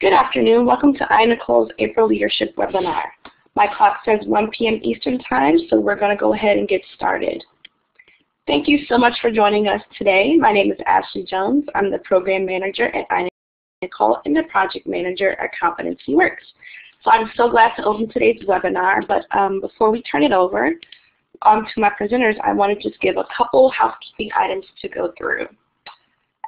Good afternoon. Welcome to iNACOL's April Leadership Webinar. My clock says 1 p.m. Eastern Time, so we're going to go ahead and get started. Thank you so much for joining us today. My name is Ashley Jones. I'm the Program Manager at iNACOL and the Project Manager at Competency Works. So I'm so glad to open today's webinar, but before we turn it over to my presenters, I want to just give a couple housekeeping items to go through.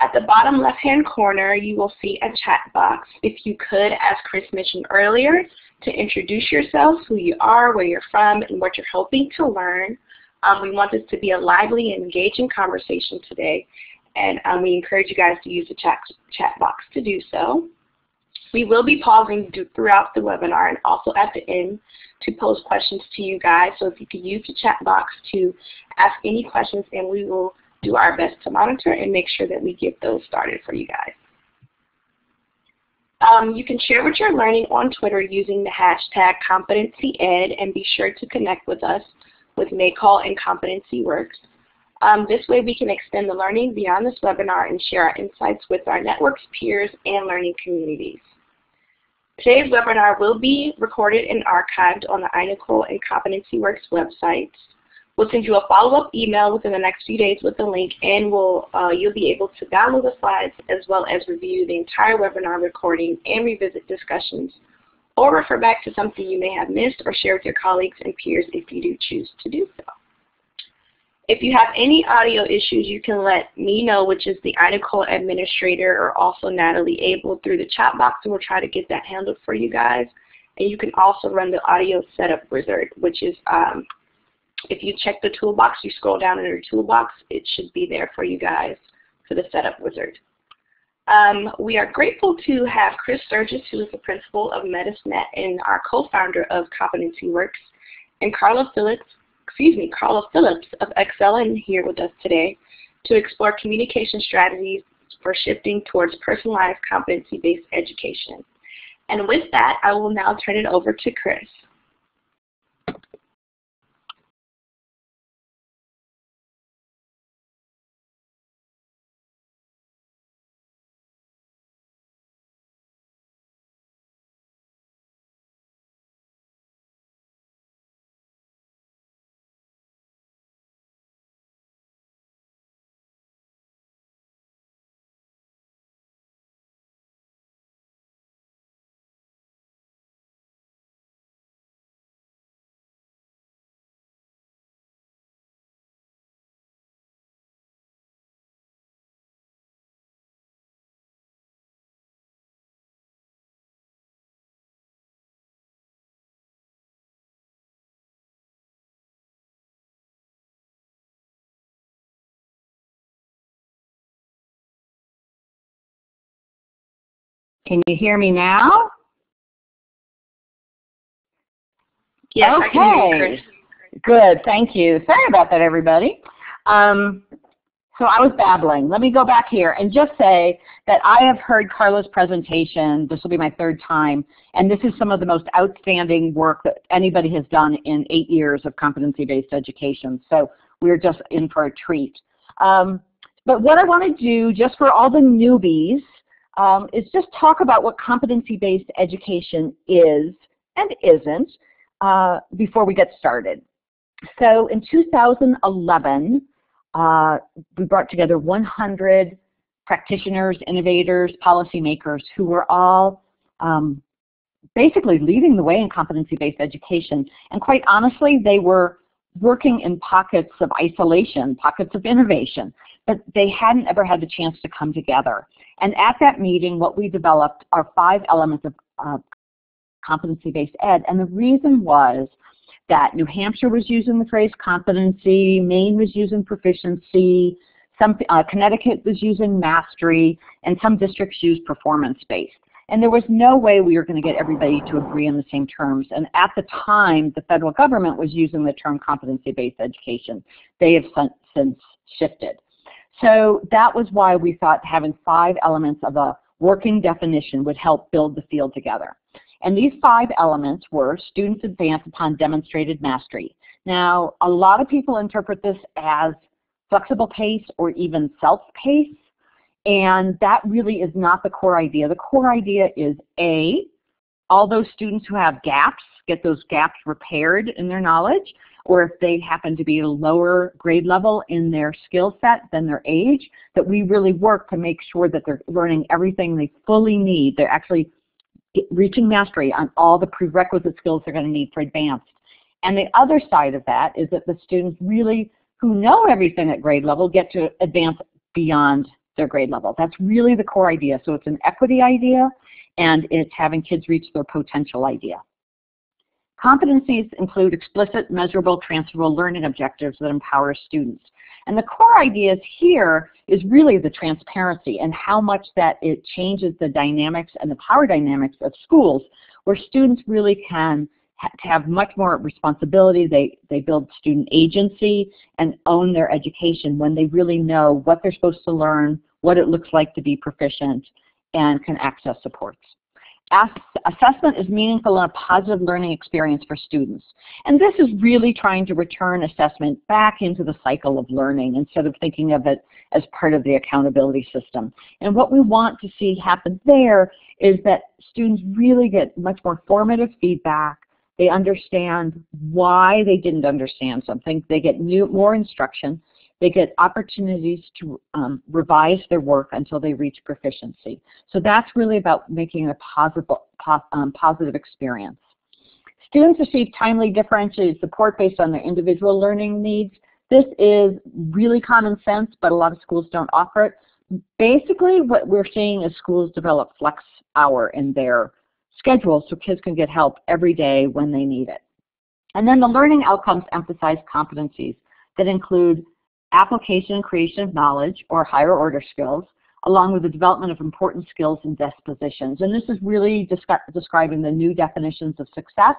At the bottom left-hand corner, you will see a chat box. If you could, as Chris mentioned earlier, to introduce yourself, who you are, where you're from, and what you're hoping to learn. We want this to be a lively and engaging conversation today, and we encourage you guys to use the chat box to do so. We will be pausing throughout the webinar and also at the end to pose questions to you guys, so if you could use the chat box to ask any questions, and we will do our best to monitor and make sure that we get those started for you guys. You can share what you're learning on Twitter using the hashtag CompetencyEd, and be sure to connect with us with NACOL and Competency Works. This way we can extend the learning beyond this webinar and share our insights with our networks, peers, and learning communities. Today's webinar will be recorded and archived on the iNACOL and Competency Works websites. We'll send you a follow-up email within the next few days with the link, and you'll be able to download the slides as well as review the entire webinar recording and revisit discussions or refer back to something you may have missed or share with your colleagues and peers if you do choose to do so. If you have any audio issues, you can let me know, which is the iNACOL administrator, or also Natalie Abel through the chat box, and we'll try to get that handled for you guys. And you can also run the audio setup wizard, which is if you check the toolbox, you scroll down in your toolbox, it should be there for you guys for the setup wizard. We are grateful to have Chris Sturgis, who is the principal of MetisNet and our co-founder of Competency Works, and Karla Phillips of ExcelinEd here with us today to explore communication strategies for shifting towards personalized competency-based education. And with that, I will now turn it over to Chris. Can you hear me now? Yes, okay. I can hear you, Chris. Good, thank you. Sorry about that, everybody. So I was babbling. Let me go back here and just say that I have heard Karla's presentation. This will be my third time, and this is some of the most outstanding work that anybody has done in 8 years of competency-based education. So we're just in for a treat. But what I want to do, just for all the newbies, is just talk about what competency-based education is and isn't before we get started. So in 2011, we brought together 100 practitioners, innovators, policymakers who were all basically leading the way in competency-based education. And quite honestly, they were working in pockets of isolation, pockets of innovation, but they hadn't ever had the chance to come together. And at that meeting, what we developed are 5 elements of competency-based ed, and the reason was that New Hampshire was using the phrase competency, Maine was using proficiency, some Connecticut was using mastery, and some districts used performance-based. And there was no way we were going to get everybody to agree on the same terms. And at the time, the federal government was using the term competency-based education. They have since shifted. So that was why we thought having 5 elements of a working definition would help build the field together. And these 5 elements were: students advance upon demonstrated mastery. Now, a lot of people interpret this as flexible pace or even self-pace. And that really is not the core idea. The core idea is A, all those students who have gaps, get those gaps repaired in their knowledge, or if they happen to be at a lower grade level in their skill set than their age, that we really work to make sure that they're learning everything they fully need. They're actually reaching mastery on all the prerequisite skills they're going to need for advanced. And the other side of that is that the students really, who know everything at grade level, get to advance beyond their grade level. That's really the core idea. So it's an equity idea, and it's having kids reach their potential idea. Competencies include explicit, measurable, transferable learning objectives that empower students. And the core ideas here is really the transparency and how much that it changes the dynamics and the power dynamics of schools, where students really can have much more responsibility. They build student agency and own their education when they really know what they're supposed to learn, what it looks like to be proficient, and can access supports. Assessment is meaningful and a positive learning experience for students. And this is really trying to return assessment back into the cycle of learning instead of thinking of it as part of the accountability system. And what we want to see happen there is that students really get much more formative feedback. They understand why they didn't understand something. They get more instruction. They get opportunities to revise their work until they reach proficiency. So that's really about making it a positive experience. Students receive timely, differentiated support based on their individual learning needs. This is really common sense, but a lot of schools don't offer it. Basically, what we're seeing is schools develop flex hour in their schedule so kids can get help every day when they need it. And then the learning outcomes emphasize competencies that include application and creation of knowledge or higher order skills, along with the development of important skills and dispositions. And this is really describing the new definitions of success,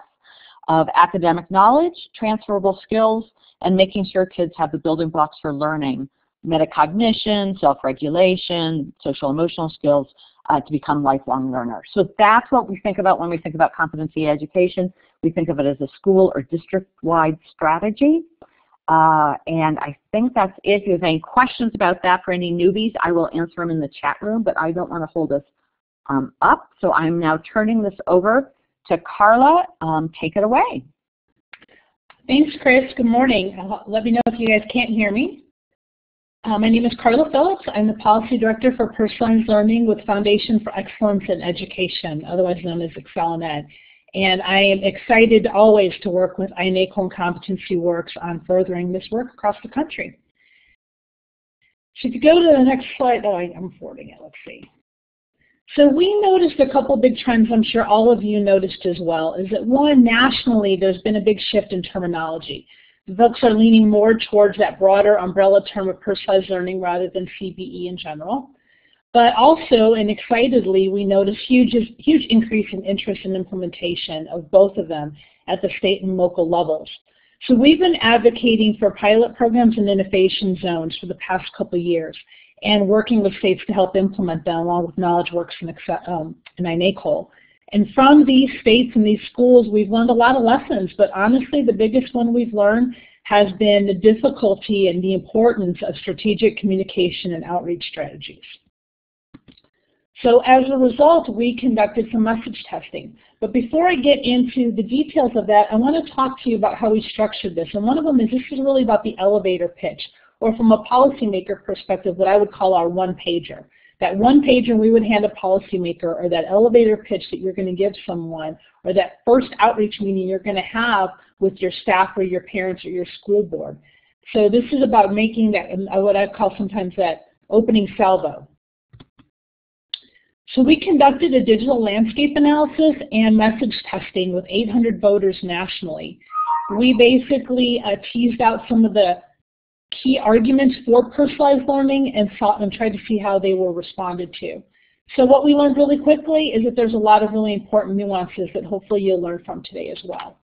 of academic knowledge, transferable skills, and making sure kids have the building blocks for learning, metacognition, self-regulation, social-emotional skills, to become lifelong learners. So that's what we think about when we think about competency education. We think of it as a school or district-wide strategy. And I think that's it. If you have any questions about that for any newbies, I will answer them in the chat room, but I don't want to hold us up. So I'm now turning this over to Karla. Take it away. Thanks, Chris. Good morning. Let me know if you guys can't hear me. My name is Karla Phillips. I'm the Policy Director for Personalized Learning with Foundation for Excellence in Education, otherwise known as ExcelinEd. And I am excited always to work with iNACOL and Competency Works on furthering this work across the country. So if you go to the next slide, oh, I'm forwarding it, let's see. So we noticed a couple big trends I'm sure all of you noticed as well, is that one, nationally there's been a big shift in terminology. Folks are leaning more towards that broader umbrella term of personalized learning rather than CBE in general. But also, and excitedly, we notice huge increase in interest in implementation of both of them at the state and local levels. So we've been advocating for pilot programs and innovation zones for the past couple years and working with states to help implement them along with KnowledgeWorks and iNACOL. And from these states and these schools, we've learned a lot of lessons, but honestly, the biggest one we've learned has been the difficulty and the importance of strategic communication and outreach strategies. So as a result, we conducted some message testing. But before I get into the details of that, I want to talk to you about how we structured this. And one of them is this is really about the elevator pitch, or from a policymaker perspective, what I would call our one-pager. That one-pager we would hand a policymaker, or that elevator pitch that you're going to give someone, or that first outreach meeting you're going to have with your staff or your parents or your school board. So this is about making that, what I call sometimes that opening salvo. So we conducted a digital landscape analysis and message testing with 800 voters nationally. We basically teased out some of the key arguments for personalized learning and tried to see how they were responded to. So what we learned really quickly is that there's a lot of really important nuances that hopefully you'll learn from today as well.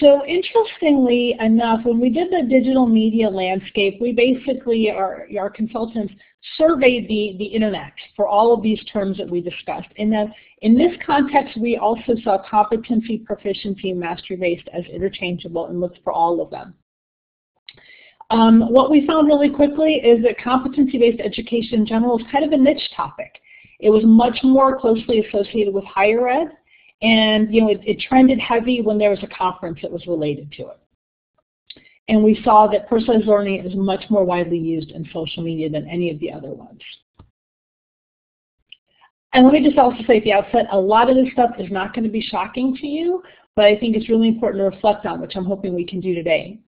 So interestingly enough, when we did the digital media landscape, we basically, our consultants, surveyed the internet for all of these terms that we discussed. And then in this context, we also saw competency, proficiency, and mastery-based as interchangeable and looked for all of them. What we found really quickly is that competency-based education in general is kind of a niche topic. It was much more closely associated with higher ed, and you know, it trended heavy when there was a conference that was related to it. And we saw that personalized learning is much more widely used in social media than any of the other ones. And let me just also say at the outset, a lot of this stuff is not going to be shocking to you, but I think it's really important to reflect on, which I'm hoping we can do today.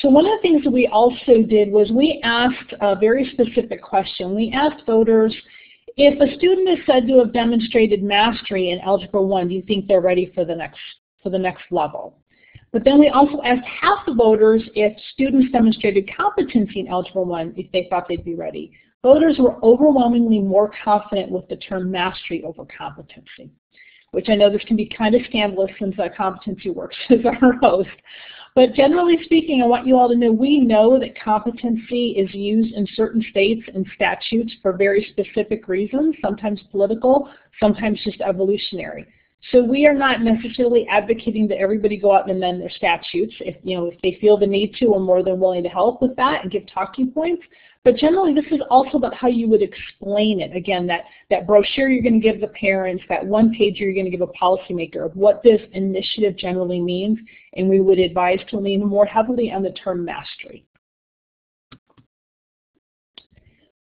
So one of the things that we also did was we asked a very specific question. We asked voters, if a student is said to have demonstrated mastery in Algebra 1, do you think they're ready for the next level? But then we also asked half the voters if students demonstrated competency in Algebra 1, if they thought they'd be ready. Voters were overwhelmingly more confident with the term mastery over competency, which I know this can be kind of scandalous since Competency Works is our host. But generally speaking, I want you all to know we know that competency is used in certain states and statutes for very specific reasons, sometimes political, sometimes just evolutionary. So we are not necessarily advocating that everybody go out and amend their statutes. If, you know, if they feel the need to, we're more than willing to help with that and give talking points. But generally, this is also about how you would explain it. Again, that brochure you're going to give the parents, that one pager you're going to give a policymaker of what this initiative generally means, and we would advise to lean more heavily on the term mastery.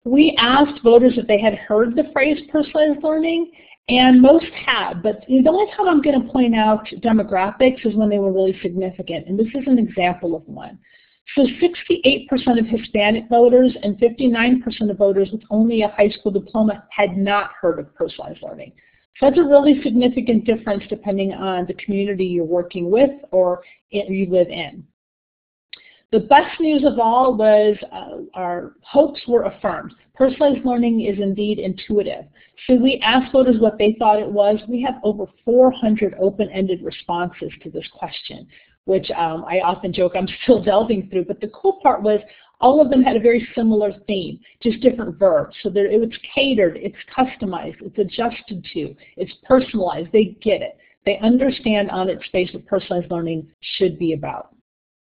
We asked voters if they had heard the phrase personalized learning, and most had, but the only time I'm going to point out demographics is when they were really significant, and this is an example of one. So 68% of Hispanic voters and 59% of voters with only a high school diploma had not heard of personalized learning. So that's a really significant difference depending on the community you're working with or you live in. The best news of all was our hopes were affirmed. Personalized learning is indeed intuitive. So we asked voters what they thought it was. We have over 400 open-ended responses to this question, which I often joke I'm still delving through. But the cool part was all of them had a very similar theme, just different verbs. So it's catered, it's customized, it's adjusted to, it's personalized. They get it. They understand on its face what personalized learning should be about.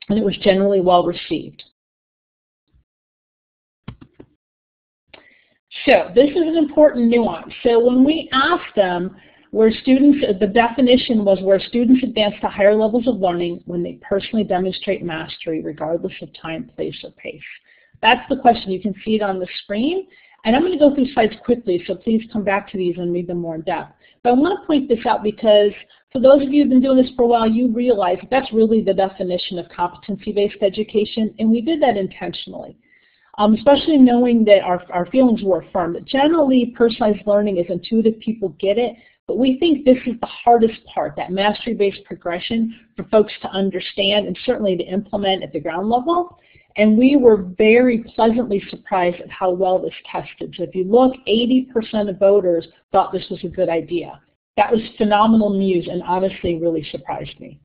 And it was generally well received. So this is an important nuance. So when we asked them where students, the definition was where students advance to higher levels of learning when they personally demonstrate mastery regardless of time, place, or pace. That's the question. You can see it on the screen. And I'm going to go through slides quickly, so please come back to these and read them more in depth. But I want to point this out because for those of you who've been doing this for a while, you realize that's really the definition of competency-based education, and we did that intentionally, especially knowing that our feelings were affirmed. Generally, personalized learning is intuitive, people get it, but we think this is the hardest part, that mastery-based progression for folks to understand and certainly to implement at the ground level. And we were very pleasantly surprised at how well this tested. So if you look, 80% of voters thought this was a good idea. That was phenomenal news and honestly really surprised me.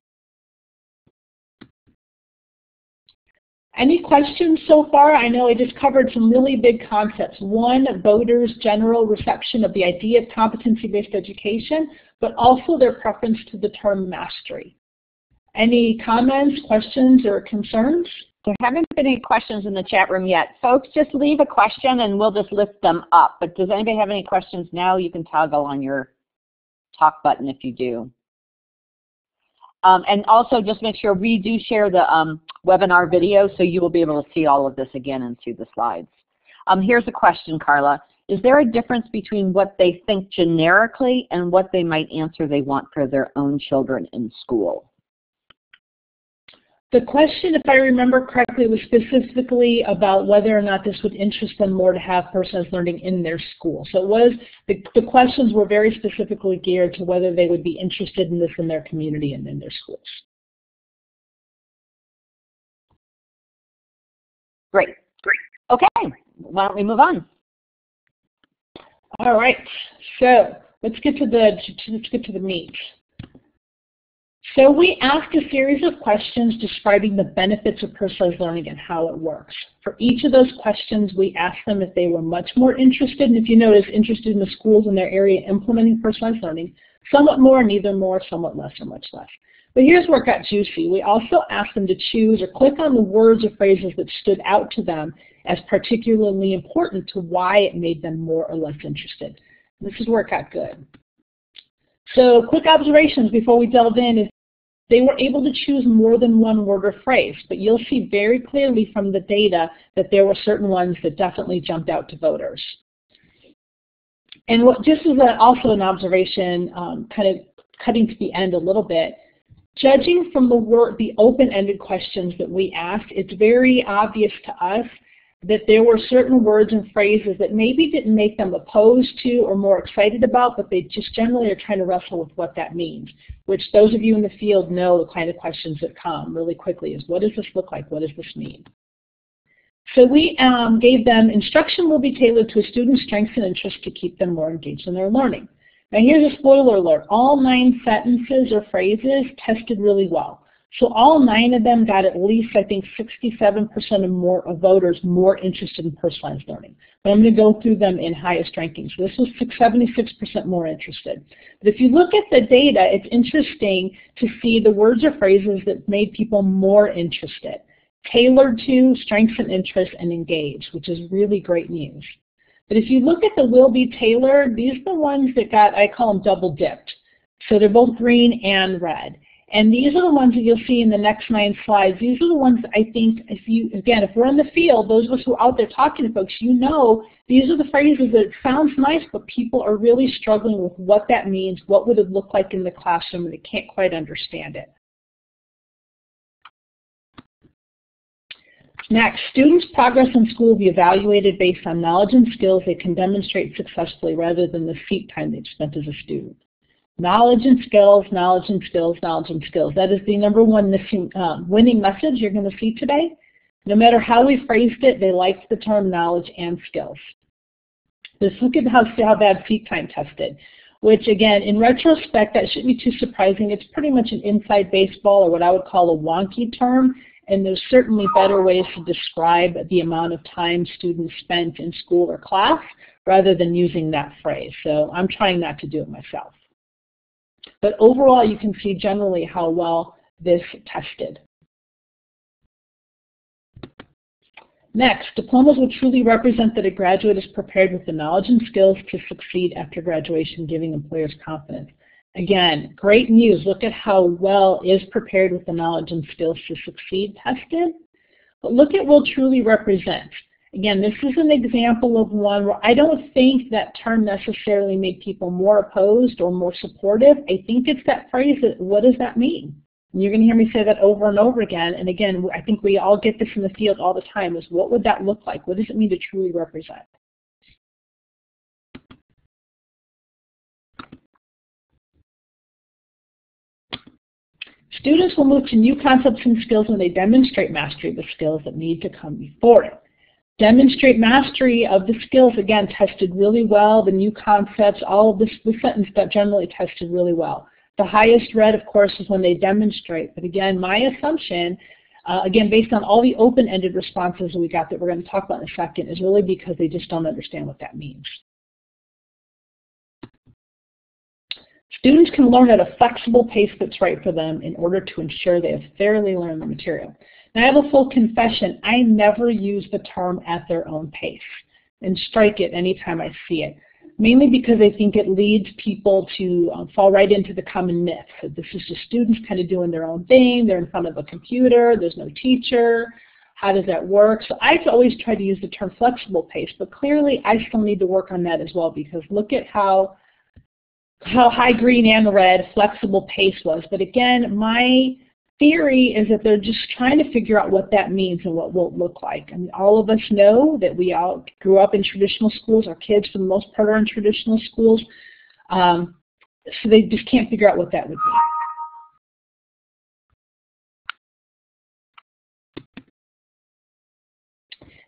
Any questions so far? I know I just covered some really big concepts. One, voters' general reception of the idea of competency-based education, but also their preference to the term mastery. Any comments, questions, or concerns? There haven't been any questions in the chat room yet. Folks, just leave a question and we'll just lift them up. But does anybody have any questions now? You can toggle on your talk button if you do. And also just make sure we do share the webinar video so you will be able to see all of this again and see the slides. Here's a question, Karla. Is there a difference between what they think generically and what they might answer they want for their own children in school? The question, if I remember correctly, was specifically about whether or not this would interest them more to have personalized learning in their school. So it was, the questions were very specifically geared to whether they would be interested in this in their community and in their schools. Great. Great. Okay. Why don't we move on? All right. So let's get to the meat. So we asked a series of questions describing the benefits of personalized learning and how it works. For each of those questions, we asked them if they were much more interested, and if you notice, interested in the schools in their area implementing personalized learning, somewhat more, neither more, somewhat less, or much less. But here's where it got juicy. We also asked them to choose or click on the words or phrases that stood out to them as particularly important to why it made them more or less interested. And this is where it got good. So quick observations before we delve in is they were able to choose more than one word or phrase, but you'll see very clearly from the data that there were certain ones that definitely jumped out to voters. And what, just as also an observation, kind of cutting to the end a little bit, judging from the open-ended questions that we asked, it's very obvious to us that there were certain words and phrases that maybe didn't make them opposed to or more excited about, but they just generally are trying to wrestle with what that means, which those of you in the field know the kind of questions that come really quickly is, what does this look like? What does this mean? So we gave them instruction will be tailored to a student's strengths and interests to keep them more engaged in their learning. Now here's a spoiler alert. All 9 sentences or phrases tested really well. So all 9 of them got at least, I think, 67% or more of voters more interested in personalized learning. But I'm going to go through them in highest rankings. This was 76% more interested. But if you look at the data, it's interesting to see the words or phrases that made people more interested. Tailored to, strengths and interests, and engaged, which is really great news. But if you look at the will be tailored, these are the ones that got, I call them double dipped. So they're both green and red. And these are the ones that you'll see in the next 9 slides. These are the ones that I think, if we're in the field, those of us who are out there talking to folks, you know these are the phrases that sounds nice, but people are really struggling with what that means, what would it look like in the classroom, and they can't quite understand it. Next, students' progress in school will be evaluated based on knowledge and skills they can demonstrate successfully rather than the seat time they've spent as a student. Knowledge and skills, knowledge and skills, knowledge and skills. That is the #1 missing, winning message you're going to see today. No matter how we phrased it, they liked the term knowledge and skills. Let's look at how bad seat time tested, which again, in retrospect, that shouldn't be too surprising. It's pretty much an inside baseball or what I would call a wonky term. And there's certainly better ways to describe the amount of time students spent in school or class rather than using that phrase. So I'm trying not to do it myself. But overall, you can see generally how well this tested. Next, diplomas will truly represent that a graduate is prepared with the knowledge and skills to succeed after graduation, giving employers confidence. Again, great news. Look at how well is prepared with the knowledge and skills to succeed tested. But look at will truly represent. Again, this is an example of one where I don't think that term necessarily made people more opposed or more supportive. I think it's that phrase, that, what does that mean? And you're going to hear me say that over and over again. And again, I think we all get this in the field all the time is what would that look like? What does it mean to truly represent? Students will move to new concepts and skills when they demonstrate mastery of the skills that need to come before it. Demonstrate mastery of the skills, again, tested really well. The new concepts, all of this sentence that generally tested really well. The highest read, of course, is when they demonstrate. But again, my assumption, again, based on all the open-ended responses we got that we're going to talk about in a second, is really because they just don't understand what that means. Students can learn at a flexible pace that's right for them in order to ensure they have thoroughly learned the material. Now, I have a full confession. I never use the term at their own pace and strike it anytime I see it, mainly because I think it leads people to fall right into the common myth. So this is just students kind of doing their own thing. They're in front of a computer. There's no teacher. How does that work? So I've always tried to use the term flexible pace, but clearly I still need to work on that as well because look at how high green and red flexible pace was. But again, my theory is that they're just trying to figure out what that means and what will it look like. I mean, all of us know that we all grew up in traditional schools. Our kids, for the most part, are in traditional schools. So they just can't figure out what that would be.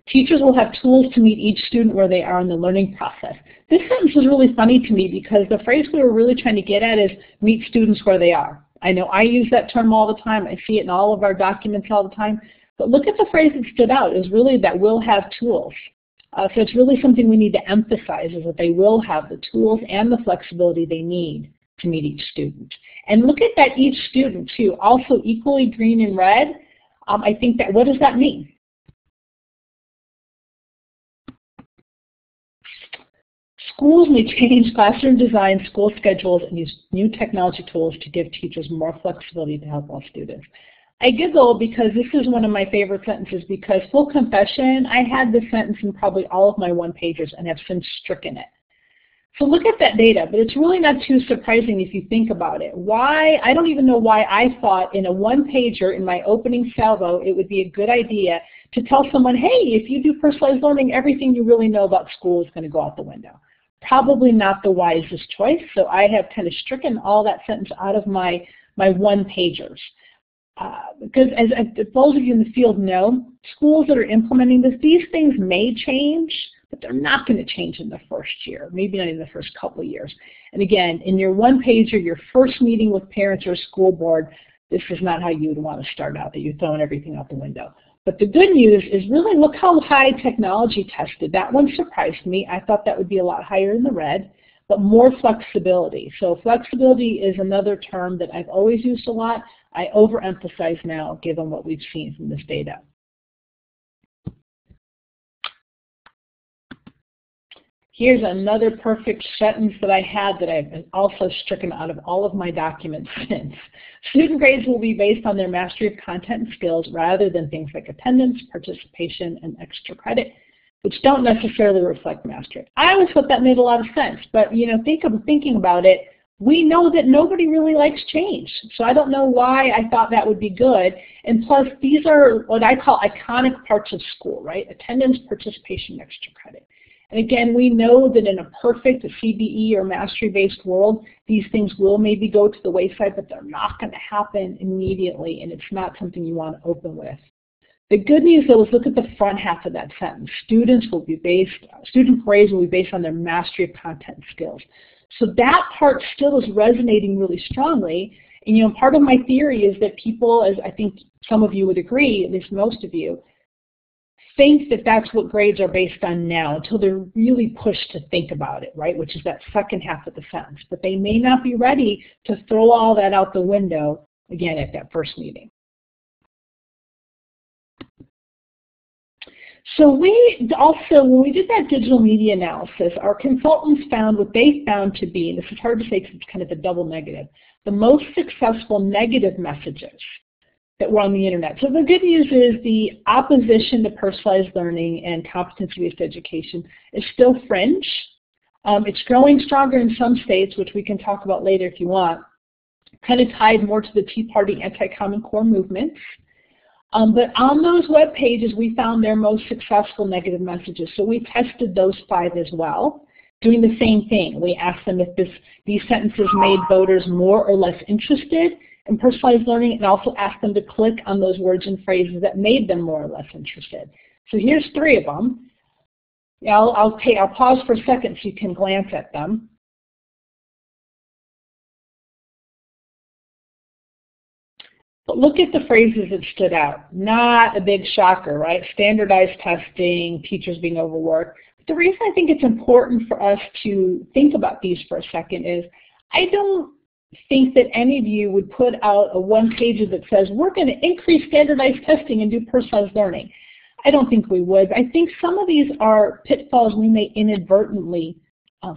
Teachers will have tools to meet each student where they are in the learning process. This sentence was really funny to me because the phrase we were really trying to get at is meet students where they are. I know I use that term all the time. I see it in all of our documents all the time. But look at the phrase that stood out is really that will have tools. So it's really something we need to emphasize is that they will have the tools and the flexibility they need to meet each student. And look at that each student too, also equally green and red. I think that, what does that mean? Schools may change classroom design, school schedules, and use new technology tools to give teachers more flexibility to help all students. I giggle because this is one of my favorite sentences, because full confession, I had this sentence in probably all of my one-pagers and have since stricken it. So look at that data, but it's really not too surprising if you think about it. Why? I don't even know why I thought in a one-pager in my opening salvo it would be a good idea to tell someone, hey, if you do personalized learning, everything you really know about school is going to go out the window. Probably not the wisest choice, so I have kind of stricken all that sentence out of my one-pagers. Because as those of you in the field know, schools that are implementing this, these things may change, but they're not going to change in the first year, maybe not in the first couple of years. And again, in your one-pager, your first meeting with parents or school board, this is not how you would want to start out, that you're throwing everything out the window. But the good news is really look how high technology tested. That one surprised me. I thought that would be a lot higher in the red, but more flexibility. So flexibility is another term that I've always used a lot. I overemphasize now given what we've seen from this data. Here's another perfect sentence that I had that I've also stricken out of all of my documents since. Student grades will be based on their mastery of content and skills rather than things like attendance, participation, and extra credit, which don't necessarily reflect mastery. I always thought that made a lot of sense, but you know, thinking about it, we know that nobody really likes change. So I don't know why I thought that would be good. And plus, these are what I call iconic parts of school, right? Attendance, participation, extra credit. And again, we know that in a perfect CBE or mastery-based world, these things will maybe go to the wayside, but they're not going to happen immediately, and it's not something you want to open with. The good news, though, is look at the front half of that sentence. Student grades will be based on their mastery of content skills. So that part still is resonating really strongly, and you know, part of my theory is that people, as I think some of you would agree, at least most of you, think that that's what grades are based on now until they're really pushed to think about it, right, which is that second half of the sentence. But they may not be ready to throw all that out the window, again, at that first meeting. So we also, when we did that digital media analysis, our consultants found what they found to be, and this is hard to say because it's kind of a double negative, the most successful negative messages that were on the internet. So the good news is the opposition to personalized learning and competency-based education is still fringe. It's growing stronger in some states, which we can talk about later if you want, kind of tied more to the Tea Party anti-Common Core movements. But on those web pages, we found their most successful negative messages. So we tested those 5 as well, doing the same thing. We asked them if these sentences made voters more or less interested in personalized learning, and also asked them to click on those words and phrases that made them more or less interested. So here's 3 of them. Yeah, I'll pause for a second so you can glance at them. But look at the phrases that stood out. Not a big shocker, right? Standardized testing, teachers being overworked. But the reason I think it's important for us to think about these for a second is I don't think that any of you would put out a one-pager that says, we're going to increase standardized testing and do personalized learning. I don't think we would. I think some of these are pitfalls we may inadvertently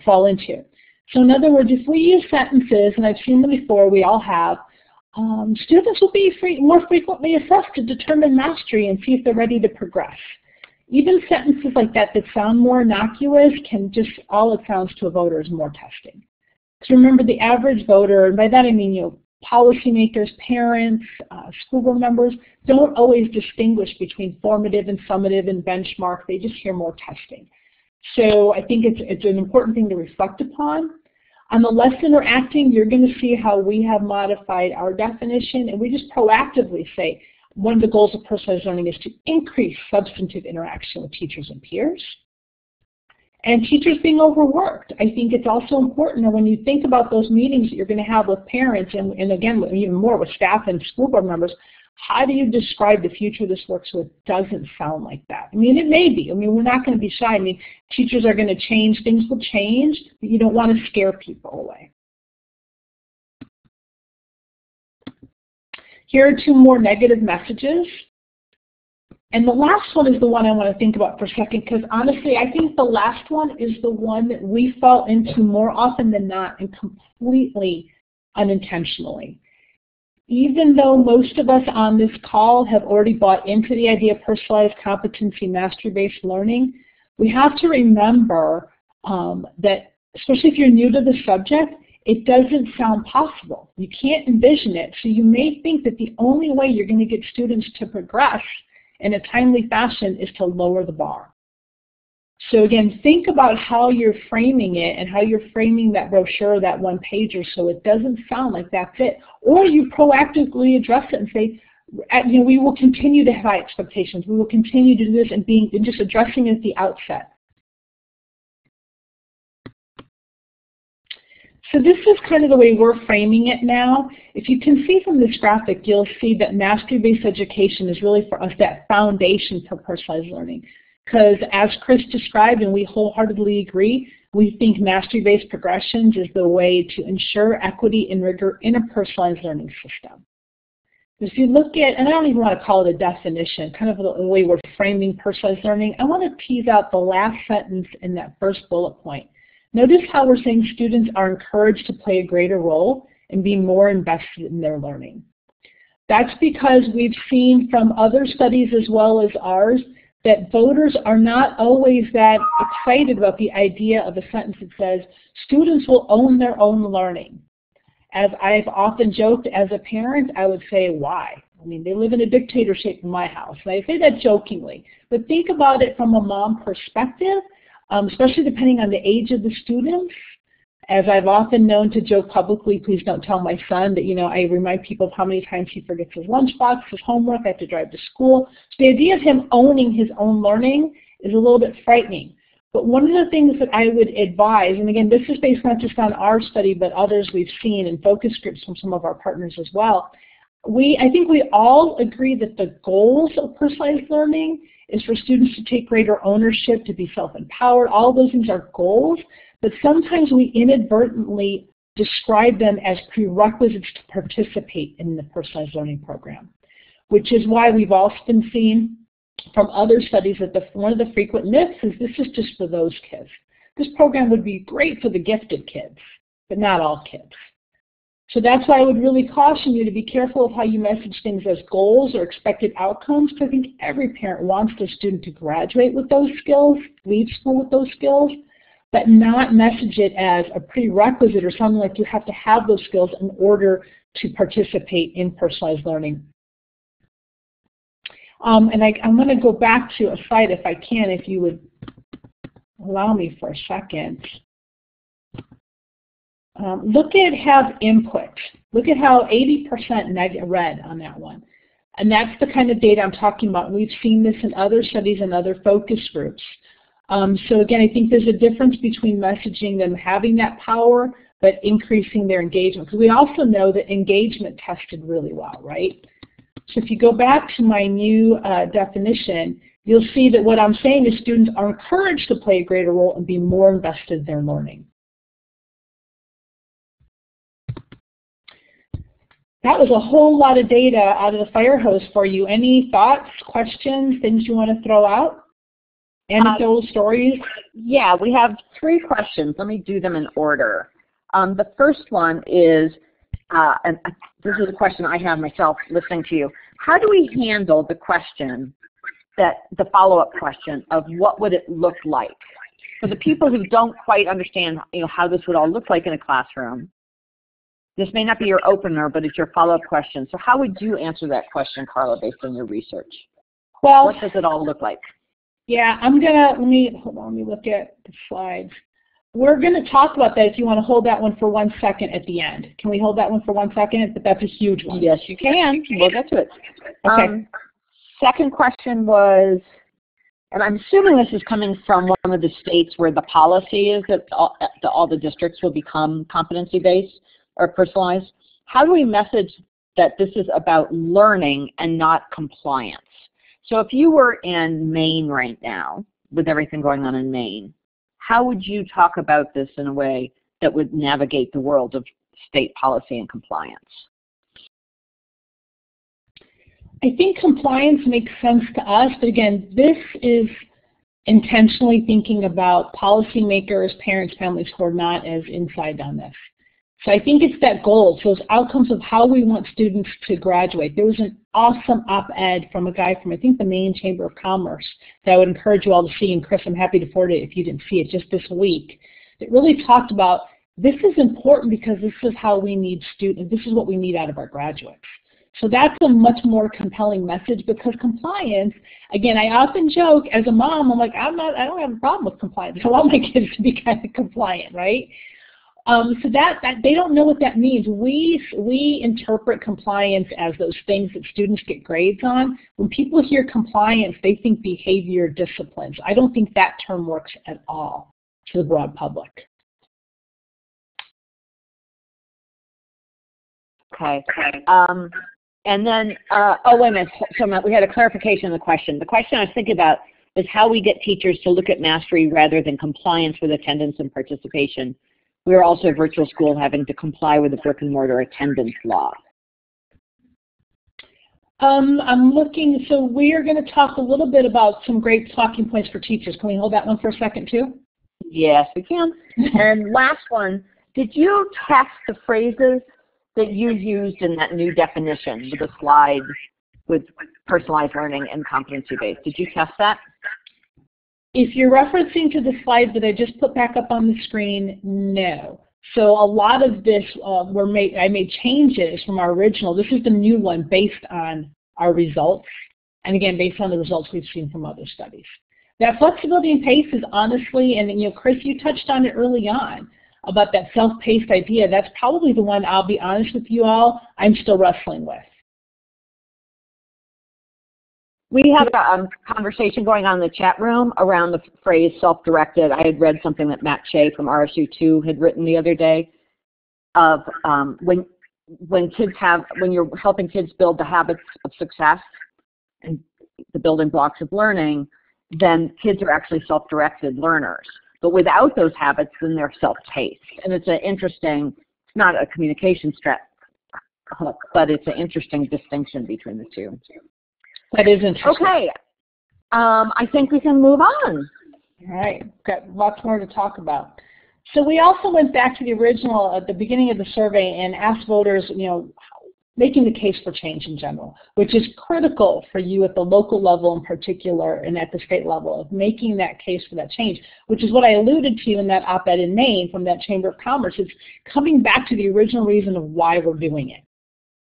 fall into. So in other words, if we use sentences, and I've seen them before, we all have, students will be more frequently assessed to determine mastery and see if they're ready to progress. Even sentences like that that sound more innocuous can just, all it sounds to a voter is more testing. Because remember, the average voter, and by that I mean, you know, policymakers, parents, school board members, don't always distinguish between formative and summative and benchmark. They just hear more testing. So I think it's an important thing to reflect upon. On the lesson we're acting, you're going to see how we have modified our definition, and we just proactively say one of the goals of personalized learning is to increase substantive interaction with teachers and peers. And teachers being overworked. I think it's also important that when you think about those meetings that you're going to have with parents, and again, even more with staff and school board members, how do you describe the future this works with doesn't sound like that? I mean, it may be. I mean, we're not going to be shy. I mean, teachers are going to change. Things will change, but you don't want to scare people away. Here are two more negative messages. And the last one is the one I want to think about for a second, because honestly, I think the last one is the one that we fall into more often than not, and completely unintentionally. Even though most of us on this call have already bought into the idea of personalized competency mastery-based learning, we have to remember that, especially if you're new to the subject, it doesn't sound possible. You can't envision it. So you may think that the only way you're going to get students to progress in a timely fashion is to lower the bar. So again, think about how you're framing it and how you're framing that brochure, that one pager, so it doesn't sound like that's it. Or you proactively address it and say, you know, we will continue to have high expectations. We will continue to do this, and just addressing it at the outset. So this is kind of the way we're framing it now. If you can see from this graphic, you'll see that mastery-based education is really for us that foundation for personalized learning. Because as Chris described, and we wholeheartedly agree, we think mastery-based progressions is the way to ensure equity and rigor in a personalized learning system. If you look at, and I don't even want to call it a definition, kind of the way we're framing personalized learning, I want to tease out the last sentence in that first bullet point. Notice how we're saying students are encouraged to play a greater role and be more invested in their learning. That's because we've seen from other studies as well as ours that voters are not always that excited about the idea of a sentence that says, students will own their own learning. As I've often joked as a parent, I would say, why? I mean, they live in a dictatorship in my house. And I say that jokingly, but think about it from a mom perspective. Especially depending on the age of the students. As I've often known to joke publicly, please don't tell my son that, you know, I remind people of how many times he forgets his lunchbox, his homework, I have to drive to school. So the idea of him owning his own learning is a little bit frightening. But one of the things that I would advise, and again, this is based not just on our study, but others we've seen in focus groups from some of our partners as well, I think we all agree that the goals of personalized learning is for students to take greater ownership, to be self-empowered. All those things are goals, but sometimes we inadvertently describe them as prerequisites to participate in the personalized learning program, which is why we've also been seeing from other studies that one of the frequent myths is this is just for those kids. This program would be great for the gifted kids, but not all kids. So that's why I would really caution you to be careful of how you message things as goals or expected outcomes, because I think every parent wants their student to graduate with those skills, leave school with those skills, but not message it as a prerequisite or something like you have to have those skills in order to participate in personalized learning. And I'm going to go back to a slide if I can, if you would allow me for a second. Look at have input. Look at how 80% red on that one. And that's the kind of data I'm talking about. We've seen this in other studies and other focus groups. So again, I think there's a difference between messaging them having that power, but increasing their engagement. Because we also know that engagement tested really well, right? So if you go back to my new definition, you'll see that what I'm saying is students are encouraged to play a greater role and be more invested in their learning. That was a whole lot of data out of the fire hose for you. Any thoughts, questions, things you want to throw out? Anecdotal stories? Yeah, we have three questions. Let me do them in order. The first one is, and this is a question I have myself listening to you. How do we handle the question, the follow-up question of what would it look like? For the people who don't quite understand, you know, how this would all look like in a classroom, this may not be your opener, but it's your follow-up question. So how would you answer that question, Karla, based on your research? Well, what does it all look like? Yeah, let me look at the slides. We're going to talk about that if you want to hold that one for 1 second at the end. Can we hold that one for 1 second? But that's a huge one. Yes, you can. We'll get to it. Okay. Second question was, and I'm assuming this is coming from one of the states where the policy is that all the districts will become competency-based or personalized. How do we message that this is about learning and not compliance? So if you were in Maine right now, with everything going on in Maine, how would you talk about this in a way that would navigate the world of state policy and compliance? I think compliance makes sense to us, but again, this is intentionally thinking about policymakers, parents, families who are not as inside on this. So I think it's that goal, it's those outcomes of how we want students to graduate. There was an awesome op-ed from a guy from, I think, the Maine Chamber of Commerce that I would encourage you all to see, and Chris, I'm happy to forward it if you didn't see it just this week. It really talked about this is important because this is how we need students, this is what we need out of our graduates. So that's a much more compelling message, because compliance, again, I often joke as a mom, I'm like, I don't have a problem with compliance. I want my kids to be kind of compliant, right? So that they don't know what that means. We interpret compliance as those things that students get grades on. When people hear compliance, they think behavior disciplines. I don't think that term works at all to the broad public. Okay. And then, oh, wait a minute. So we had a clarification on the question. The question I was thinking about is how we get teachers to look at mastery rather than compliance with attendance and participation. We are also a virtual school having to comply with the brick and mortar attendance law. I'm looking, so we are going to talk a little bit about some great talking points for teachers. Can we hold that one for a second too? Yes, we can. And last one, did you test the phrases that you used in that new definition with the slide with personalized learning and competency-based? Did you test that? If you're referencing to the slide that I just put back up on the screen, no. So a lot of this, I made changes from our original. This is the new one based on our results, and again, based on the results we've seen from other studies. That flexibility and pace is honestly, and you know, Chris, you touched on it early on, about that self-paced idea. That's probably the one, I'll be honest with you all, I'm still wrestling with. We have a conversation going on in the chat room around the phrase self-directed. I had read something that Matt Shea from RSU2 had written the other day of when you're helping kids build the habits of success and the building blocks of learning, then kids are actually self-directed learners. But without those habits, then they're self-paced. And it's an interesting, it's not a communication hook, but it's an interesting distinction between the two. That is interesting. Okay. I think we can move on. All right. Got lots more to talk about. So we also went back to the original at the beginning of the survey and asked voters, you know, making the case for change in general, which is critical for you at the local level in particular and at the state level of making that case for that change, which is what I alluded to in that op-ed in Maine from that Chamber of Commerce. It's coming back to the original reason of why we're doing it.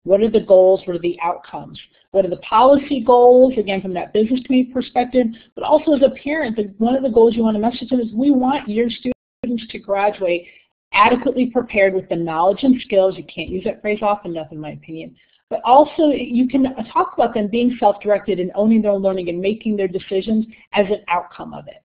What are the goals? What are the outcomes? What are the policy goals, again, from that business community perspective, but also as a parent, one of the goals you want to message them is we want your students to graduate adequately prepared with the knowledge and skills, you can't use that phrase often enough in my opinion, but also you can talk about them being self-directed and owning their own learning and making their decisions as an outcome of it.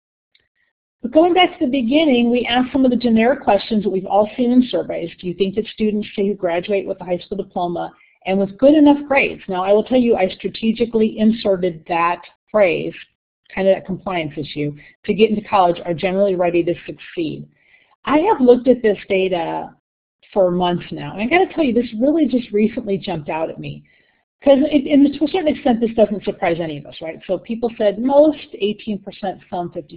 But going back to the beginning, we asked some of the generic questions that we've all seen in surveys. Do you think that students who graduate with a high school diploma and with good enough grades? Now I will tell you I strategically inserted that phrase, kind of that compliance issue, to get into college are generally ready to succeed. I have looked at this data for months now, and I got to tell you, this really just recently jumped out at me. Because and to a certain extent, this doesn't surprise any of us, right? So people said most 18%, some 56%.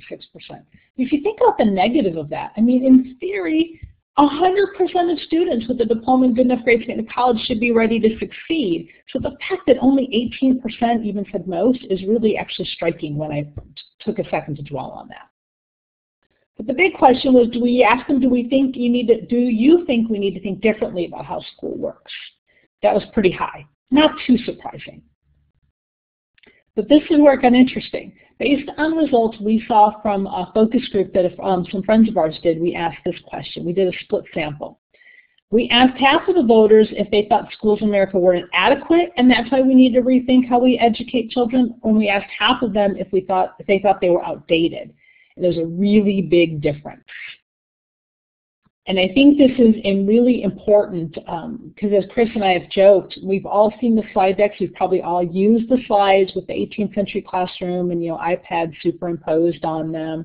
If you think about the negative of that, I mean, in theory, 100% of students with a diploma and good enough grades to get into college should be ready to succeed. So the fact that only 18% even said most is really actually striking when I took a second to dwell on that. But the big question was, do we ask them, do you think we need to think differently about how school works? That was pretty high. Not too surprising. But this is where it got interesting. Based on results we saw from a focus group that some friends of ours did, we asked this question. We did a split sample. We asked half of the voters if they thought schools in America were inadequate, and that's why we need to rethink how we educate children. And we asked half of them if they thought they were outdated. There's a really big difference. And I think this is really important because as Chris and I have joked, we've all seen the slide decks, we've probably all used the slides with the 18th century classroom and, you know, iPads superimposed on them.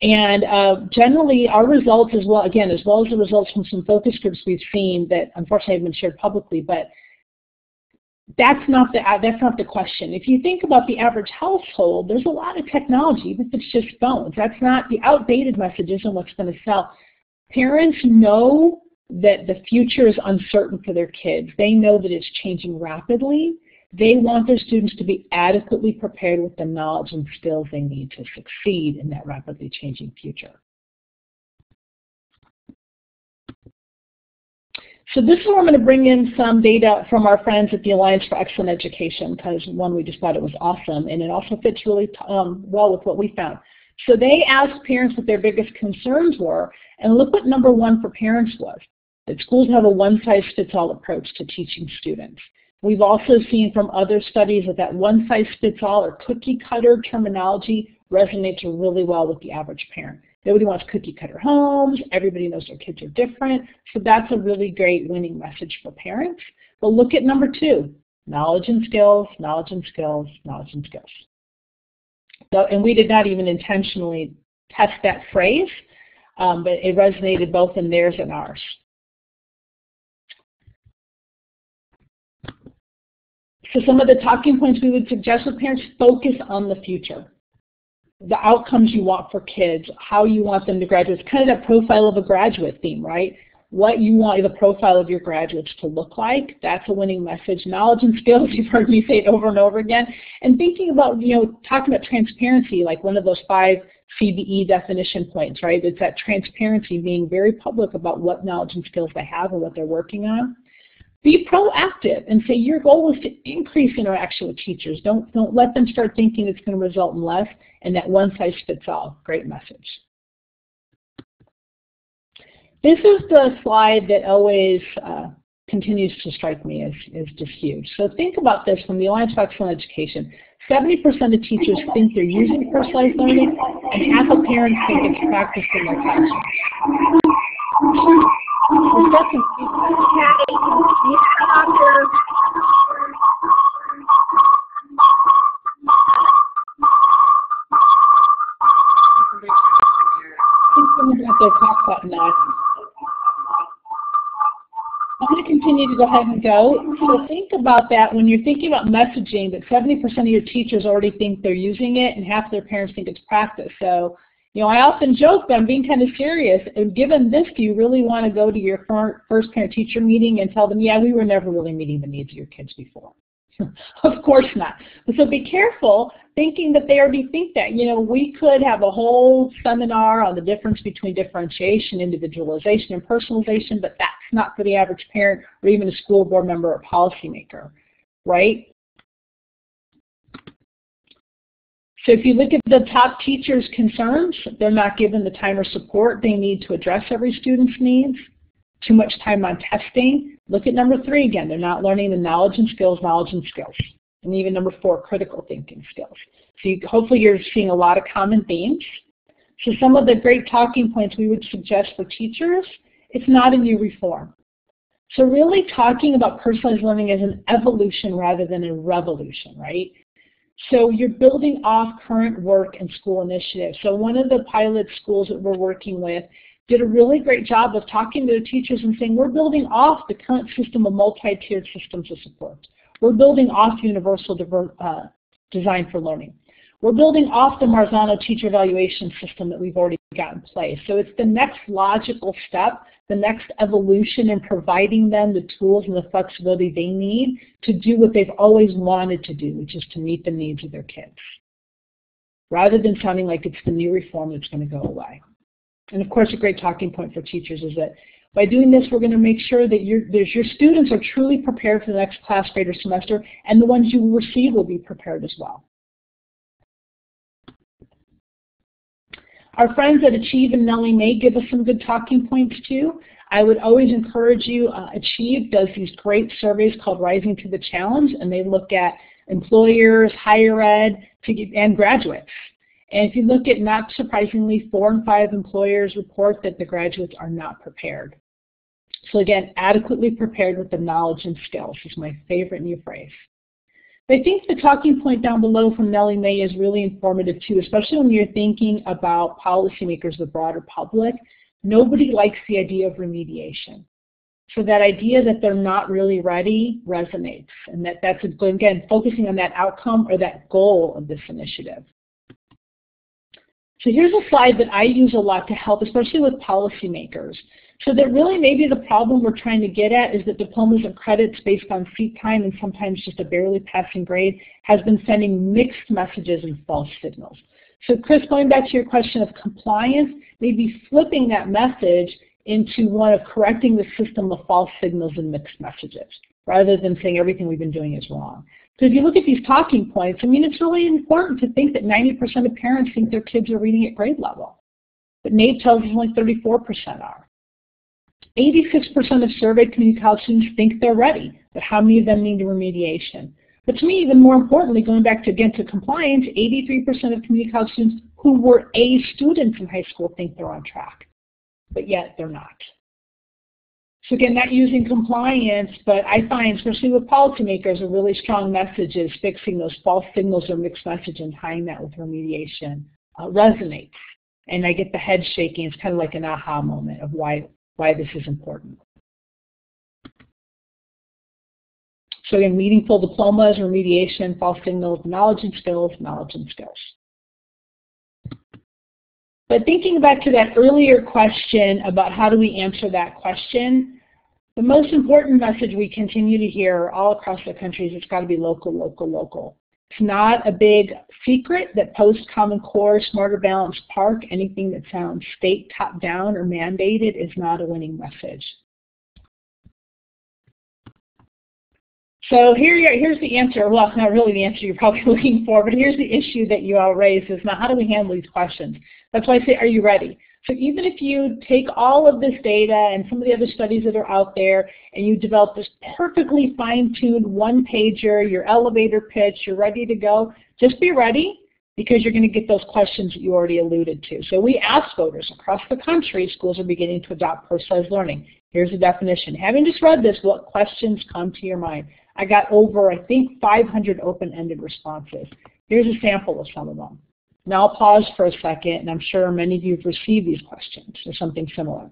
And generally our results as well, again, as well as the results from some focus groups we've seen that unfortunately have been shared publicly, but That's not the question. If you think about the average household, there's a lot of technology, even if it's just phones. That's not the outdated message isn't what's going to sell. Parents know that the future is uncertain for their kids. They know that it's changing rapidly. They want their students to be adequately prepared with the knowledge and skills they need to succeed in that rapidly changing future. So this is where I'm going to bring in some data from our friends at the Alliance for Excellent Education, because one, we just thought it was awesome, and it also fits really well with what we found. So they asked parents what their biggest concerns were, and look what number one for parents was, that schools have a one-size-fits-all approach to teaching students. We've also seen from other studies that that one-size-fits-all or cookie-cutter terminology resonates really well with the average parent. Nobody wants cookie-cutter homes. Everybody knows their kids are different. So that's a really great winning message for parents. But look at number two, knowledge and skills, knowledge and skills, knowledge and skills. So, and we did not even intentionally test that phrase, but it resonated both in theirs and ours. So some of the talking points we would suggest with parents, focus on the future. The outcomes you want for kids, how you want them to graduate. It's kind of that profile of a graduate theme, right? What you want the profile of your graduates to look like, that's a winning message. Knowledge and skills, you've heard me say it over and over again. And thinking about, you know, talking about transparency, like one of those 5 CBE definition points, right? It's that transparency, being very public about what knowledge and skills they have and what they're working on. Be proactive and say your goal is to increase interaction with teachers. Don't let them start thinking it's going to result in less, and that one-size-fits-all. Great message. This is the slide that always continues to strike me as just huge. So think about this from the Alliance for Excellent Education. 70% of teachers think they're using personalized learning, and half of parents think it's practiced in their classroom. I'm going to continue to go ahead and go. So think about that when you're thinking about messaging, that 70% of your teachers already think they're using it, and half of their parents think it's practice. So, you know, I often joke, but I'm being kind of serious. And given this, do you really want to go to your first parent-teacher meeting and tell them, yeah, we were never really meeting the needs of your kids before? Of course not. So be careful thinking that they already think that. You know, we could have a whole seminar on the difference between differentiation, individualization, and personalization, but that's not for the average parent or even a school board member or policymaker, right? So if you look at the top teachers' concerns, they're not given the time or support they need to address every student's needs. Too much time on testing. Look at number 3 again. They're not learning the knowledge and skills. And even number 4, critical thinking skills. So hopefully you're seeing a lot of common themes. So some of the great talking points we would suggest for teachers, it's not a new reform. So really talking about personalized learning as an evolution rather than a revolution, right? So you're building off current work and school initiatives. So one of the pilot schools that we're working with did a really great job of talking to the teachers and saying, we're building off the current system of multi-tiered systems of support. We're building off universal design for learning. We're building off the Marzano teacher evaluation system that we've already got in place. So it's the next logical step, the next evolution in providing them the tools and the flexibility they need to do what they've always wanted to do, which is to meet the needs of their kids, rather than sounding like it's the new reform that's going to go away. And of course, a great talking point for teachers is that by doing this, we're going to make sure that your students are truly prepared for the next class, grade, or semester, and the ones you receive will be prepared as well. Our friends at Achieve and Nellie Mae give us some good talking points too. I would always encourage you, Achieve does these great surveys called Rising to the Challenge, and they look at employers, higher ed, and graduates. And if you look at, not surprisingly, 4 in 5 employers report that the graduates are not prepared. So again, adequately prepared with the knowledge and skills is my favorite new phrase. I think the talking point down below from Nellie Mae is really informative too, especially when you're thinking about policymakers, the broader public. Nobody likes the idea of remediation. So that idea that they're not really ready resonates, and that's, again, focusing on that outcome or that goal of this initiative. So here's a slide that I use a lot to help, especially with policymakers. So that really maybe the problem we're trying to get at is that diplomas and credits based on seat time and sometimes just a barely passing grade has been sending mixed messages and false signals. So Chris, going back to your question of compliance, maybe flipping that message into one of correcting the system of false signals and mixed messages, rather than saying everything we've been doing is wrong. So if you look at these talking points, I mean, it's really important to think that 90% of parents think their kids are reading at grade level. But NAEP tells us only 34% are. 86% of surveyed community college students think they're ready, but how many of them need remediation? But to me, even more importantly, going back to, again, to compliance, 83% of community college students who were A students in high school think they're on track, but yet they're not. So again, not using compliance, but I find, especially with policymakers, a really strong message is fixing those false signals or mixed message and tying that with remediation resonates. And I get the head shaking. It's kind of like an aha moment of why this is important. So again, meaningful diplomas, remediation, false signals, knowledge and skills, But thinking back to that earlier question about how do we answer that question, the most important message we continue to hear all across the country is it's got to be local, local, local. It's not a big secret that post Common Core, Smarter Balanced Park, anything that sounds state top down or mandated is not a winning message. So here's the answer. Well, it's not really the answer you're probably looking for, but here's the issue that you all raised is now how do we handle these questions? That's why I say, are you ready? So even if you take all of this data and some of the other studies that are out there and you develop this perfectly fine-tuned one-pager, your elevator pitch, you're ready to go, just be ready because you're going to get those questions that you already alluded to. So we ask voters across the country, schools are beginning to adopt personalized learning. Here's the definition. Having just read this, what questions come to your mind? I got over, I think, 500 open-ended responses. Here's a sample of some of them. Now I'll pause for a second, and I'm sure many of you have received these questions or something similar.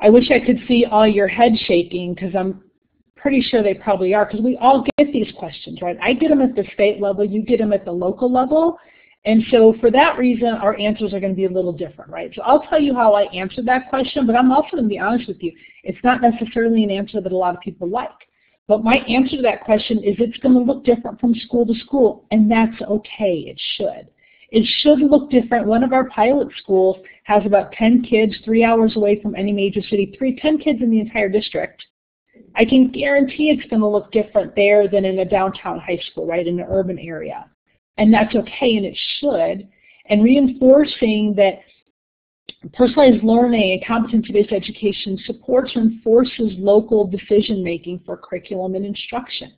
I wish I could see all your head shaking because I'm pretty sure they probably are because we all get these questions, right? I get them at the state level, you get them at the local level, and so for that reason our answers are going to be a little different, right? So I'll tell you how I answered that question, but I'm also going to be honest with you, it's not necessarily an answer that a lot of people like. But my answer to that question is it's going to look different from school to school, and that's okay, it should. It should look different. One of our pilot schools has about 10 kids 3 hours away from any major city, 10 kids in the entire district. I can guarantee it's going to look different there than in a downtown high school, right, in an urban area. And that's okay, and it should. And reinforcing that personalized learning and competency-based education supports and enforces local decision-making for curriculum and instruction.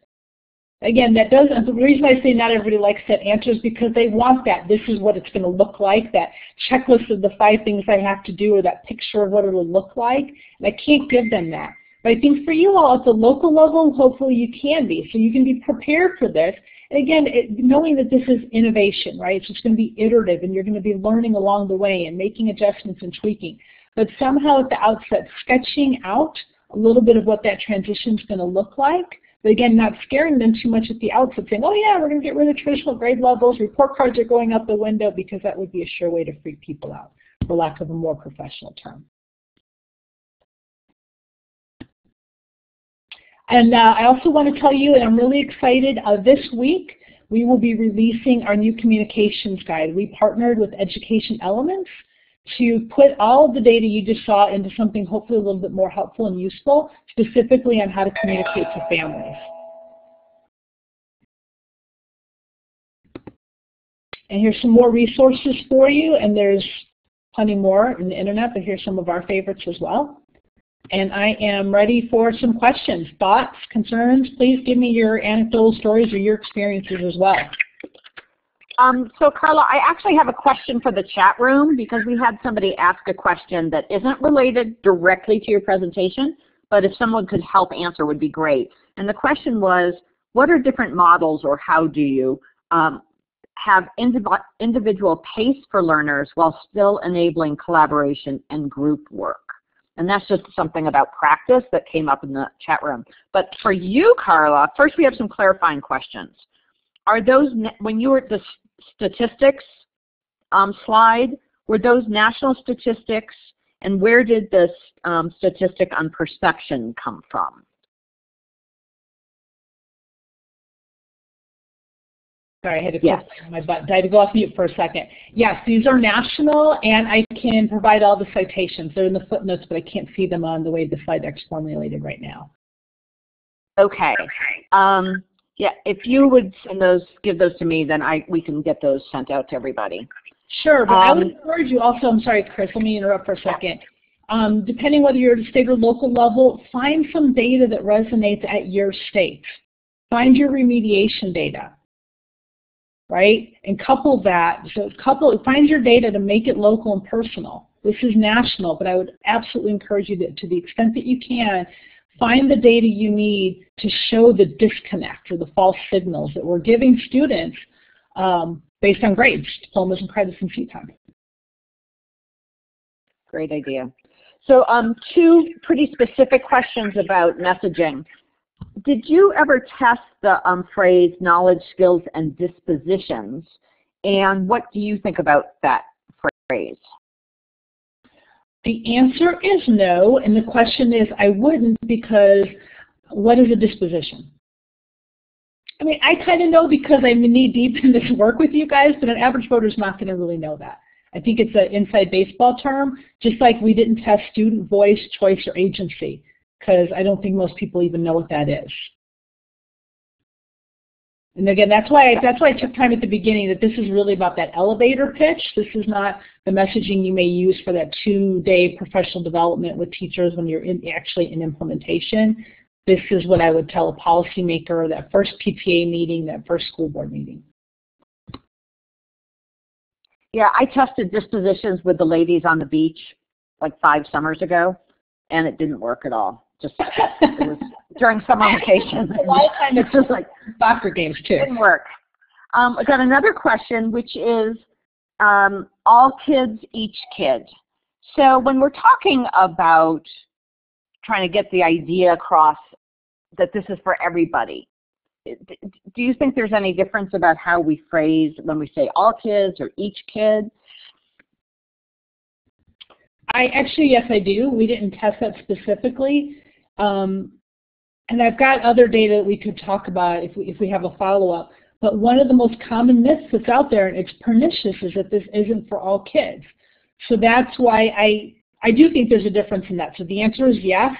Again, that doesn't, the reason I say not everybody likes that answer is because they want that. This is what it's going to look like, that checklist of the 5 things I have to do or that picture of what it will look like. And I can't give them that. But I think for you all at the local level, hopefully you can be. So you can be prepared for this. And again, knowing that this is innovation, right? So it's going to be iterative and you're going to be learning along the way and making adjustments and tweaking. But somehow at the outset, sketching out a little bit of what that transition is going to look like. But again, not scaring them too much at the outset, saying, oh yeah, we're going to get rid of traditional grade levels, report cards are going out the window, because that would be a sure way to freak people out, for lack of a more professional term. And I also want to tell you, and I'm really excited, this week we will be releasing our new communications guide. We partnered with Education Elements to put all of the data you just saw into something hopefully a little bit more helpful and useful, specifically on how to communicate to families. And here's some more resources for you, and there's plenty more on the internet, but here's some of our favorites as well. And I am ready for some questions, thoughts, concerns. Please give me your anecdotal stories or your experiences as well. So Karla, I actually have a question for the chat room because we had somebody ask a question that isn't related directly to your presentation, but if someone could help answer would be great. And the question was, what are different models or how do you have individual pace for learners while still enabling collaboration and group work? And that's just something about practice that came up in the chat room. But for you, Karla, first we have some clarifying questions. Are those, when you were at the statistics slide, were those national statistics, and where did this statistic on perception come from? Sorry, I had to click my button. I had to go off mute for a second. Yes, these are national, and I can provide all the citations. They're in the footnotes, but I can't see them on the way the slide deck's formulated right now. Okay. Yeah, if you would send those, give those to me, then we can get those sent out to everybody. Sure, but I would encourage you also, I'm sorry, Chris, let me interrupt for a second. Depending whether you're at a state or local level, find some data that resonates at your state. Find your remediation data. Right? And couple that, find your data to make it local and personal. This is national, but I would absolutely encourage you that to the extent that you can, find the data you need to show the disconnect or the false signals that we're giving students based on grades, diplomas, and credits, and seat time. Great idea. So two pretty specific questions about messaging. Did you ever test the phrase knowledge, skills, and dispositions? And what do you think about that phrase? The answer is no, and the question is I wouldn't, because what is a disposition? I mean, I kind of know because I'm knee deep in this work with you guys, but an average voter is not going to really know that. I think it's an inside baseball term, just like we didn't test student voice, choice, or agency, because I don't think most people even know what that is. And again, that's why I took time at the beginning that this is really about that elevator pitch. This is not the messaging you may use for that two-day professional development with teachers when you're actually in implementation. This is what I would tell a policymaker, that first PTA meeting, that first school board meeting. Yeah, I tested dispositions with the ladies on the beach like 5 summers ago, and it didn't work at all. Just it was during summer vacation. A lot of times it's just like soccer games too. Didn't work. I got another question, which is all kids, each kid. So when we're talking about trying to get the idea across that this is for everybody, do you think there's any difference about how we phrase when we say all kids or each kid? Yes, I do. We didn't test that specifically. And I've got other data that we could talk about if we have a follow-up. But one of the most common myths that's out there, and it's pernicious, is that this isn't for all kids. So that's why I do think there's a difference in that. So the answer is yes,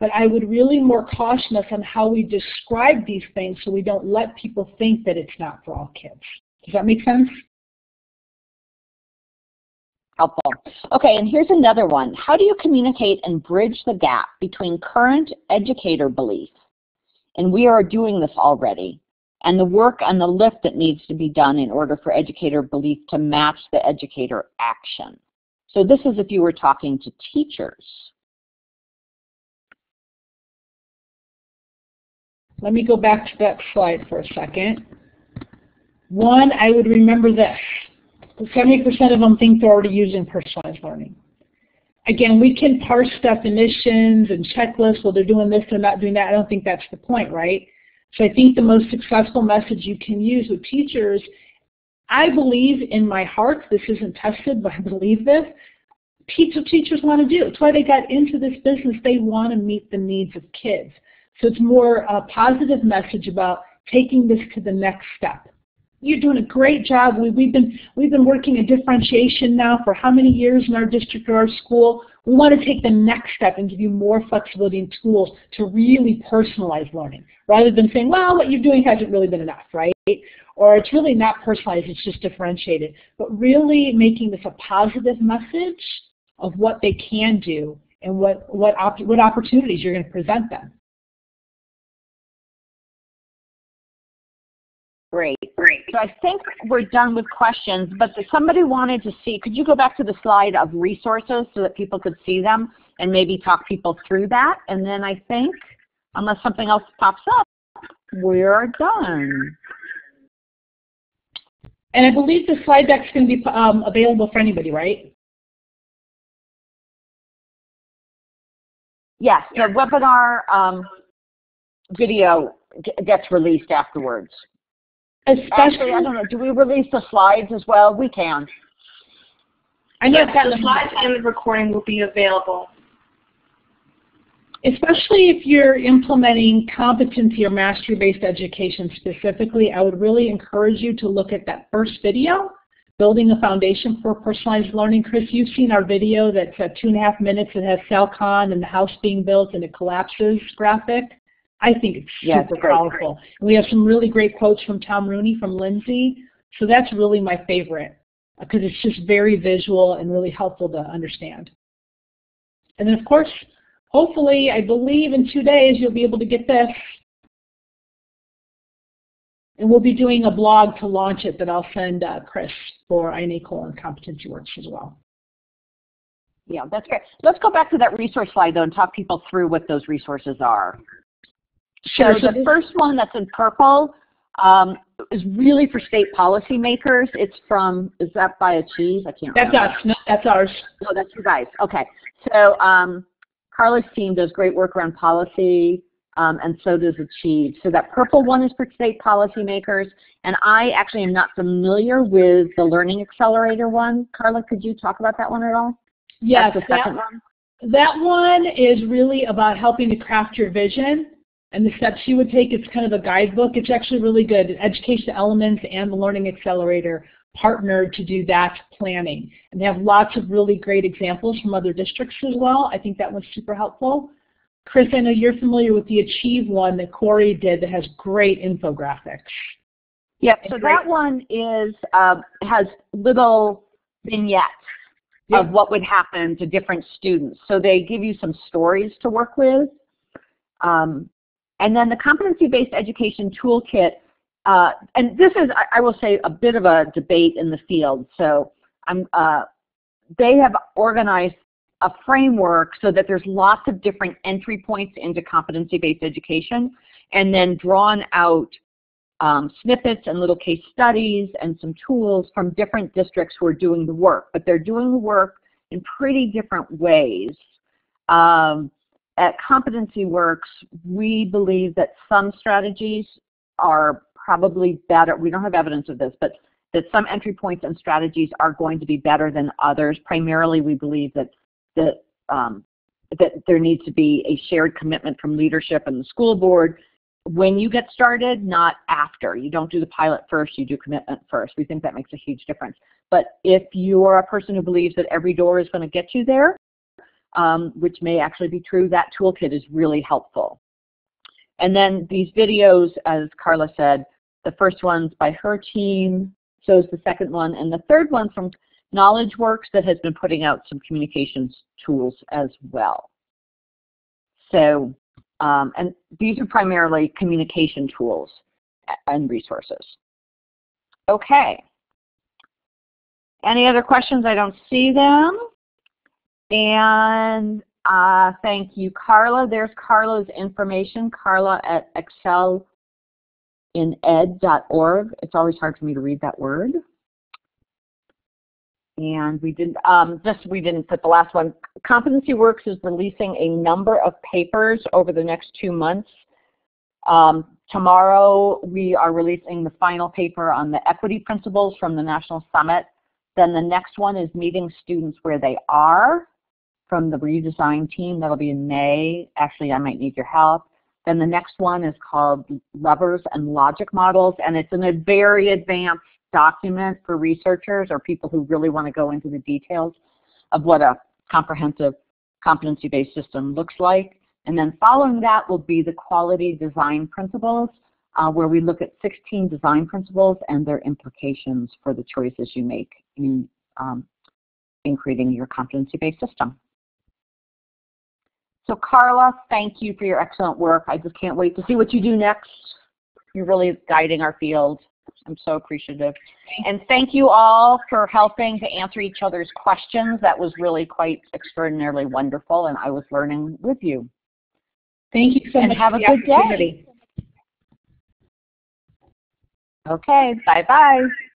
but I would really more caution us on how we describe these things so we don't let people think that it's not for all kids. Does that make sense? Helpful. Okay, and here's another one. How do you communicate and bridge the gap between current educator belief, and we are doing this already, and the work and the lift that needs to be done in order for educator belief to match the educator action? So this is if you were talking to teachers. Let me go back to that slide for a second. One, I would remember this. 70% of them think they're already using personalized learning. Again, we can parse definitions and checklists. Well, they're doing this, they're not doing that. I don't think that's the point, right? So I think the most successful message you can use with teachers, I believe in my heart, this isn't tested, but I believe this, teach what teachers want to do. It's why they got into this business. They want to meet the needs of kids. So it's more a positive message about taking this to the next step. You're doing a great job. We've been working a differentiation now for how many years in our district or our school. We want to take the next step and give you more flexibility and tools to really personalize learning, rather than saying, well, what you're doing hasn't really been enough, right? Or it's really not personalized, it's just differentiated. But really making this a positive message of what they can do and what opportunities you're going to present them. Great. So I think we're done with questions, but somebody wanted to see, could you go back to the slide of resources so that people could see them and maybe talk people through that? And then I think, unless something else pops up, we're done. And I believe the slide deck's going to be available for anybody, right? Yes, the webinar video gets released afterwards. Especially, I don't know, do we release the slides as well? We can. I know that the slides and the recording will be available. Especially if you're implementing competency or mastery-based education specifically, I would really encourage you to look at that first video, Building a Foundation for Personalized Learning. Chris, you've seen our video that's 2.5 minutes and has Sal Khan and the house being built and it collapses graphic. I think it's super powerful. Great. We have some really great quotes from Tom Rooney, from Lindsay, so that's really my favorite because it's just very visual and really helpful to understand. And then, of course, hopefully, I believe in 2 days you'll be able to get this. And we'll be doing a blog to launch it that I'll send Chris for iNACOL and Competency Works as well. Yeah, that's great. Let's go back to that resource slide, though, and talk people through what those resources are. Sure. So the first one that's in purple is really for state policymakers. It's from, is that by Achieve? I can't remember. That's us. No, that's ours. No, that's you guys. Okay. So Karla's team does great work around policy, and so does Achieve. So that purple one is for state policymakers, and I actually am not familiar with the Learning Accelerator one. Karla, could you talk about that one at all? Yes. That's the second one. That one is really about helping to craft your vision. And the steps you would take, it's kind of a guidebook. It's actually really good. Education Elements and the Learning Accelerator partnered to do that planning. And they have lots of really great examples from other districts as well. I think that was super helpful. Chris, I know you're familiar with the Achieve one that Corey did that has great infographics. Yep, so that one is has little vignettes of what would happen to different students. So they give you some stories to work with. And then the competency-based education toolkit, and this is, I will say, a bit of a debate in the field. So they have organized a framework so that there's lots of different entry points into competency-based education, and then drawn out snippets and little case studies and some tools from different districts who are doing the work. But they're doing the work in pretty different ways. At Competency Works, we believe that some strategies are probably better. We don't have evidence of this, but that some entry points and strategies are going to be better than others. Primarily, we believe that that there needs to be a shared commitment from leadership and the school board when you get started, not after. You don't do the pilot first, you do commitment first. We think that makes a huge difference. But if you're a person who believes that every door is going to get you there, which may actually be true, that toolkit is really helpful. And then these videos, as Karla said, the first one's by her team, so is the second one, and the third one from KnowledgeWorks that has been putting out some communications tools as well. So, and these are primarily communication tools and resources. Okay. Any other questions? I don't see them. And thank you, Karla. There's Karla's information, Karla at excelined.org. It's always hard for me to read that word. And we didn't, we didn't put the last one. Competency Works is releasing a number of papers over the next 2 months. Tomorrow we are releasing the final paper on the equity principles from the National Summit. Then the next one is Meeting Students Where They Are, from the redesign team. That'll be in May. Actually, I might need your help. Then the next one is called Levers and Logic Models, and it's a very advanced document for researchers or people who really want to go into the details of what a comprehensive competency-based system looks like. And then following that will be the Quality Design Principles, where we look at 16 design principles and their implications for the choices you make in creating your competency-based system. So Karla, thank you for your excellent work. I just can't wait to see what you do next. You're really guiding our field. I'm so appreciative. And thank you all for helping to answer each other's questions. That was really quite extraordinarily wonderful, and I was learning with you. Thank you so much. And have a good day. Okay, bye-bye.